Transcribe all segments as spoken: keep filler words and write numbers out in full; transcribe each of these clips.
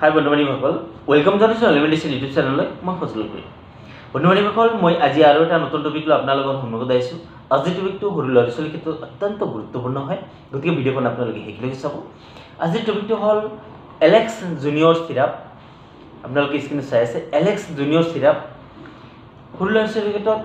हाय बन्धुबान्धीসকল वेलकम जनाइছোঁ limited YouTube চেনেললৈ মই ফজল কৰি বন্ধুবান্ধীসকল মই আজি আৰু এটা নতুন টপিক লৈ আপোনাৰ লগত সন্মুখত আহিছোঁ। আজি টপিকটো সৰু ল'ৰা ছোৱালীৰ ক্ষেত্ৰত অত্যন্ত গুৰুত্বপূৰ্ণ হয়, গতিকে ভিডিঅ'খন আপোনালোকে হেকলৈ চাব। আজি টপিকটো হ'ল এলেক্স জুনিয়ৰ সিৰাপ। আপোনালোকে স্ক্ৰীনত চাই আছে এলেক্স জুনিয়ৰ সিৰাপ। সৰু ল'ৰা ছোৱালীৰ ক্ষেত্ৰত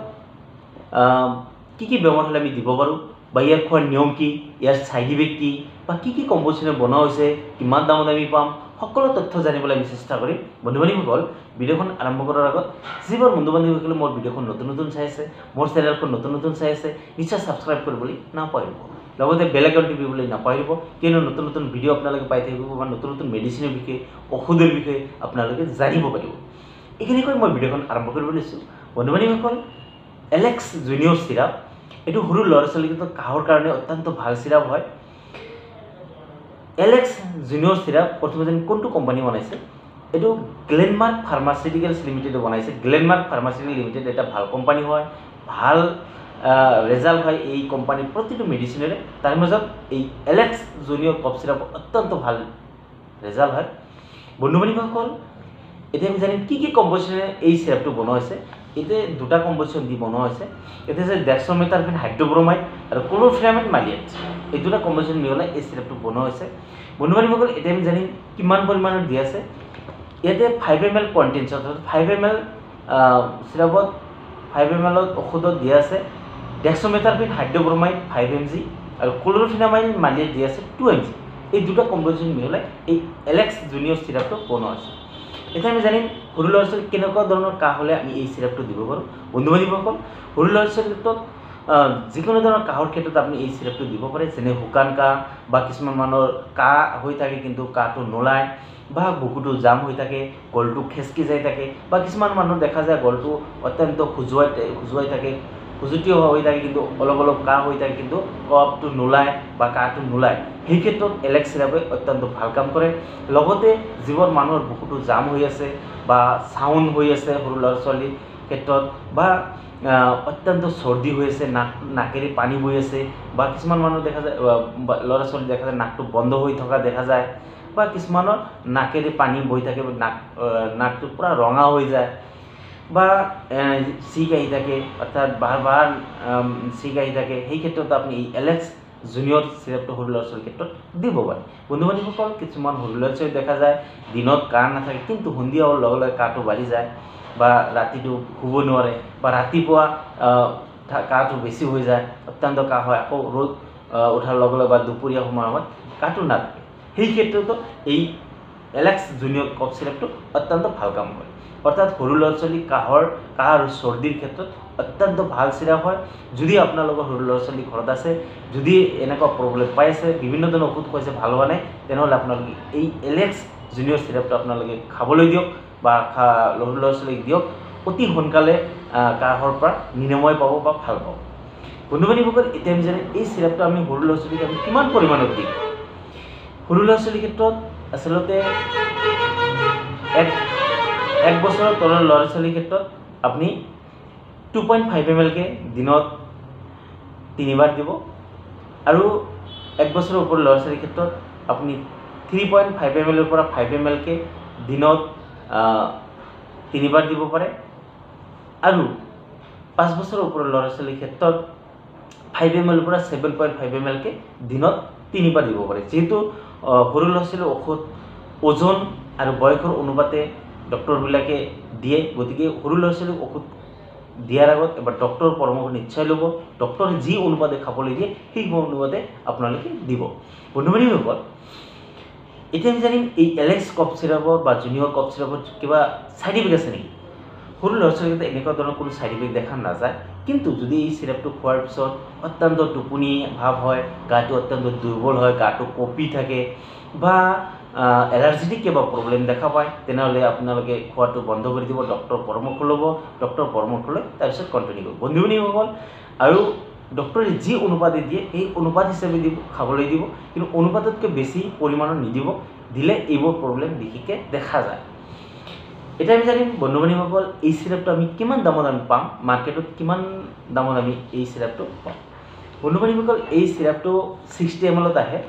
কি কি ব্যৱহাৰ হ'লে আমি দিব পাৰোঁ বা ইয়াৰ খোৱাৰ নিয়ম কি, ইয়াৰ সাইড ইফেক্ট কি বা কি কি কম্পোজিশনে বনোৱা হৈছে, কিমান দামত আমি পাম, সকল তথ্য জানিবলৈ আমি চেষ্টা কৰিম। বন্ধুবান্ধীসকল ভিডিঅ'খন আৰম্ভ কৰাৰ আগত যিবোৰ বন্ধুবান্ধীসকলে মোৰ ভিডিঅ'খন নতুন নতুন চাই আছে, মোৰ চেনেলখন নতুন নতুন চাই আছে, নিশ্চয় ছাবস্ক্ৰাইব কৰিবলৈ নাপাহৰিব, লগতে বেল আইকন টিপিবলৈ নাপাহৰিব, কিয়নো নতুন নতুন ভিডিঅ' আপোনালোকে পাই থাকিব বা নতুন নতুন মেডিচিনৰ বিষয়ে, ঔষধৰ বিষয়ে আপোনালোকে জানিব পাৰিব। এইখিনিকৈ মই ভিডিঅ'খন আৰম্ভ কৰিব লৈছোঁ। বন্ধুবান্ধীসকল এলেক্স জুনিয়ৰ সিৰাপ এইটো সৰু ল'ৰা ছোৱালীৰ ক্ষেত্ৰত কাহৰ কাৰণে অত্যন্ত ভাল সিৰাপ হয়। এলেক্স জুনিয়ৰ সিৰাপ প্ৰথমতে কোনটো কোম্পানী বনাইছে, এইটো গ্লেনমাৰ্ক ফাৰ্মাচিউটিকেলছ লিমিটেডে বনাইছে। গ্লেনমাৰ্ক ফাৰ্মাচিউটিকেলছ লিমিটেড এটা ভাল কোম্পানী হয়, ভাল ৰেজাল্ট হয় এই কোম্পানীৰ প্ৰতিটো মেডিচিনেৰে। তাৰ মাজত এই এলেক্স জুনিয়ৰ কফ সিৰাপ অত্যন্ত ভাল ৰেজাল্ট হয়। বন্ধুবান্ধীসকল এতিয়া আমি জানিম কি কি কম্পোজিশনে এই সিৰাপটো বনোৱা হৈছে। এতে দুটা কম্পোজিশন দি বনোৱা হৈছে। এতে আছে ডেক্সট্ৰ'মেথাৰফিন হাইড্ৰ'ব্ৰ'মাইড আৰু ক্ল'ৰফেনিৰামিন মালিয়েট, এই দুটা কম্পোজিশন মিলাই এই সিৰাপটো বনোৱা হৈছে। বন্ধুবান্ধীসকল এতিয়া আমি জানিম কিমান পৰিমাণত দিয়া আছে। ইয়াতে ফাইভ এম এল কণ্টেন্ট, অৰ্থাৎ ফাইভ এম এল সিৰাপত ফাইভ এম এলত ঔষধত দিয়া আছে dextromethorphan hydrobromide five M G আৰু ক্ল'ৰফেনিৰামিন মালিয়েট দিয়া আছে টু এম জি। এই দুটা কম্পোজিশন মিলাই এই এলেক্স জুনিয়ৰ সিৰাপটো বনোৱা হৈছে। এতিয়া আমি জানিম সৰু ল'ৰা ছোৱালী কেনেকুৱা ধৰণৰ কাহ হ'লে আমি এই সিৰাপটো দিব পাৰোঁ। বন্ধুবান্ধীসকল সৰু ল'ৰা ছোৱালীৰ ক্ষেত্ৰত যিকোনো ধৰণৰ কাহৰ ক্ষেত্ৰত আপুনি এই সিৰাপটো দিব পাৰে, যেনে শুকান কাহ বা কিছুমান মানুহৰ কাহ হৈ থাকে কিন্তু কাহটো নোলায় বা বুকুটো জাম হৈ থাকে, গলটো খেচকি যাই থাকে বা কিছুমান মানুহ দেখা যায় গলটো অত্যন্ত খুজুৱাই খুজুৱাই থাকে, খুজুতি হৈ থাকে কিন্তু অলপ অলপ কাহ হৈ থাকে কিন্তু কফটো নোলায় বা কাহটো নোলায়, সেই ক্ষেত্ৰত এলেক্স সিৰাপে অত্যন্ত ভাল কাম কৰে। লগতে যিবোৰ মানুহৰ বুকুটো জাম হৈ আছে বা চাউণ্ড হৈ আছে সৰু ল'ৰা ছোৱালীৰ ক্ষেত্ৰত বা অত্যন্ত চৰ্দি হৈ আছে, নাক নাকেৰে পানী বৈ আছে বা কিছুমান মানুহ দেখা যায় ল'ৰা ছোৱালী দেখা যায় নাকটো বন্ধ হৈ থকা দেখা যায় বা কিছুমানৰ নাকেৰে পানী বৈ থাকে, নাক নাকটো পূৰা ৰঙা হৈ যায় বা চিক আহি থাকে, অৰ্থাৎ বাৰ বাৰ চিক আহি থাকে, সেই ক্ষেত্ৰত আপুনি এই এলেক্স জুনিয়ৰ সিৰাপটো সৰু ল'ৰা ছোৱালীৰ ক্ষেত্ৰত দিব পাৰে। বন্ধুবান্ধীসকল কিছুমান সৰু ল'ৰা ছোৱালী দেখা যায় দিনত কাহ নাথাকে কিন্তু সন্ধিয়া হোৱাৰ লগে লগে কাহটো বাঢ়ি যায় বা ৰাতিটো শুব নোৱাৰে বা ৰাতিপুৱা কাহটো বেছি হৈ যায়, অত্যন্ত কাহ হয়, আকৌ ৰ'দ উঠাৰ লগে লগে বা দুপৰীয়া সময়ত কাহটো নাথাকে, সেই ক্ষেত্ৰতো এই এলেক্স জুনিয়ৰ কফ সিৰাপটো অত্যন্ত ভাল কাম কৰে। অৰ্থাৎ সৰু ল'ৰা ছোৱালী কাহৰ কাহ আৰু চৰ্দিৰ ক্ষেত্ৰত অত্যন্ত ভাল সিৰাপ হয়। যদি আপোনালোকৰ সৰু ল'ৰা ছোৱালী ঘৰত আছে, যদি এনেকুৱা প্ৰব্লেম পাই আছে, বিভিন্ন ধৰণৰ ঔষধ খুৱাইছে ভাল হোৱা নাই, তেনেহ'লে আপোনালোকে এই এলেক্স জুনিয়ৰ সিৰাপটো আপোনালোকে খাবলৈ দিয়ক বা খা সৰু ল'ৰা ছোৱালীক দিয়ক, অতি সোনকালে কাহৰ পৰা নিৰাময় পাব বা ভাল পাব। বন্ধুবান্ধীসকল এতিয়া আমি জানো এই সিৰাপটো আমি সৰু ল'ৰা ছোৱালীক আমি কিমান পৰিমাণত দিম। সৰু ল'ৰা ছোৱালীৰ ক্ষেত্ৰত আচলতে এক এক বছৰৰ তলৰ ল'ৰা ছোৱালীৰ ক্ষেত্ৰত আপুনি টু পইণ্ট ফাইভ এম এলকে দিনত তিনিবাৰ দিব আৰু এক বছৰৰ ওপৰৰ ল'ৰা ছোৱালীৰ ক্ষেত্ৰত আপুনি থ্ৰী পইণ্ট ফাইভ এম এলৰ পৰা ফাইভ এম এলকে দিনত তিনিবাৰ দিব পাৰে আৰু পাঁচ বছৰৰ ওপৰৰ ল'ৰা ছোৱালীৰ ক্ষেত্ৰত ফাইভ এম এলৰ পৰা ছেভেন পইণ্ট ফাইভ এম এলকে দিনত তিনিবাৰ দিব পাৰে। যিহেতু সৰু ল'ৰা ছোৱালীৰ ঔষধ ওজন আৰু বয়সৰ অনুপাতে ডক্টৰবিলাকে দিয়ে, গতিকে সৰু ল'ৰা ছোৱালীক ঔষধ দিয়াৰ আগত এবাৰ ডক্টৰৰ পৰামৰ্শ নিশ্চয় ল'ব। ডক্টৰে যি অনুপাতে খাবলৈ দিয়ে সেই অনুপাতে আপোনালোকে দিব। বন্ধুবান্ধীসকল এতিয়া আমি জানিম এই এলেক্স কফ সিৰাপৰ বা জুনিয়ৰ কফ সিৰাপৰ কিবা ছাইড ইফেক্ট আছে নেকি। সৰু ল'ৰা ছোৱালীকেইটা এনেকুৱা ধৰণৰ কোনো ছাইড ইফেক্ট দেখা নাযায়, কিন্তু যদি এই সিৰাপটো খোৱাৰ পিছত অত্যন্ত টোপনি ভাৱ হয়, গাটো অত্যন্ত দুৰ্বল হয়, গাটো কঁপি থাকে বা এলাৰ্জিটিক কিবা প্ৰব্লেম দেখা পায়, তেনেহ'লে আপোনালোকে খোৱাটো বন্ধ কৰি দিব, ডক্টৰৰ পৰামৰ্শ ল'ব। ডক্টৰৰ পৰামৰ্শ লৈ তাৰপিছত কণ্টিনিউ কৰিব। বন্ধুবান্ধীসকল আৰু ডক্টৰে যি অনুপাতে দিয়ে সেই অনুপাত হিচাপে দিব খাবলৈ দিব, কিন্তু অনুপাততকৈ বেছি পৰিমাণৰ নিদিব, দিলে এইবোৰ প্ৰব্লেম বিশেষকৈ দেখা যায়। এতিয়া আমি জানিম বন্ধুবান্ধীসকল এই সিৰাপটো আমি কিমান দামত আমি পাম, মাৰ্কেটত কিমান দামত আমি এই সিৰাপটো পাম। বন্ধুবান্ধীসকল এই সিৰাপটো ছিক্সটি এম এলত আহে,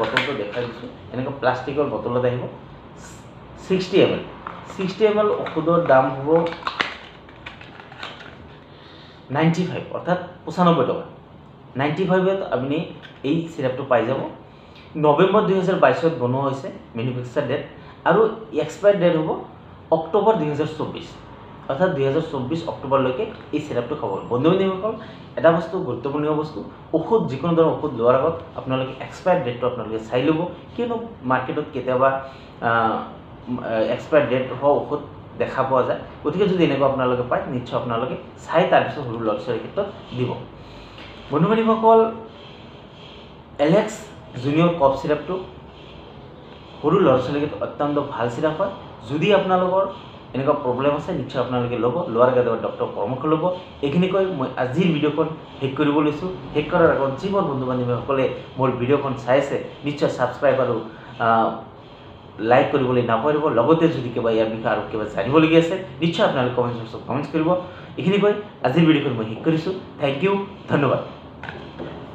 বটলটো দেখাই দিছোঁ, এনেকৈ প্লাষ্টিকৰ বটলত আহিব sixty M L sixty M L ঔষধৰ দাম হ'ব নাইনটি ফাইভ অর্থাৎ পঁচানব্বই টাকা। নাইনটি ফাইভত আপনি এই সিরাপটো পাই যাব। নভেম্বর দুই হাজার বাইশত বনোৱা হৈছে মেনুফেকচাৰ ডেট আৰু এক্সপায়াৰ ডেট হ'ব অক্টোবৰ দুই হাজাৰ চৌব্বিশ অৰ্থাৎ দুই হাজাৰ চৌব্বিশ অক্টোবৰলৈকে এই সিৰাপটো খাব। বন্ধু বান্ধৱীসকল এটা বস্তু গুৰুত্বপূৰ্ণ বস্তু, ঔষধ যিকোনো ধৰণৰ ঔষধ লোৱাৰ আগত আপোনালোকে এক্সপায়ার ডেটটো আপোনালোকে চাই ল'ব, কিয়নো মার্কেটত কেতিয়াবা एक्सपायर डेट हो ঔষধ देखा पा जाए गति जो इनको अपने पाए निश्चय अपने चाय तार सर लड़ क्षेत्र दी। बंधु बान्धवीसक Alex junior cough syrup sir लड़ क्षेत्र अत्यंत भल सिराप है। जो अपनलोर एने प्रब्लेम आए निश्चय अपने लोब लोर आगे डॉक्टर परामर्श लोब। ये मैं आज भिडिओ शेष कर लीसो। शेष करार आगत जी मोर बंधु बान्धवी मोर भिडिओ चाय से निश्चय सबसक्राइब और लाइक কৰিবলৈ নাপাহৰিব। লগতে যদি কিবা ইয়াৰ বিষয়ে আৰু কিবা জানিবলগীয়া আছে নিশ্চয় আপোনালোকে কমেণ্ট বক্সত কমেণ্ট কৰিব। এইখিনি কৈ আজিৰ ভিডিঅ'খন মই শেষ কৰিছোঁ। থেংক ইউ, ধন্যবাদ।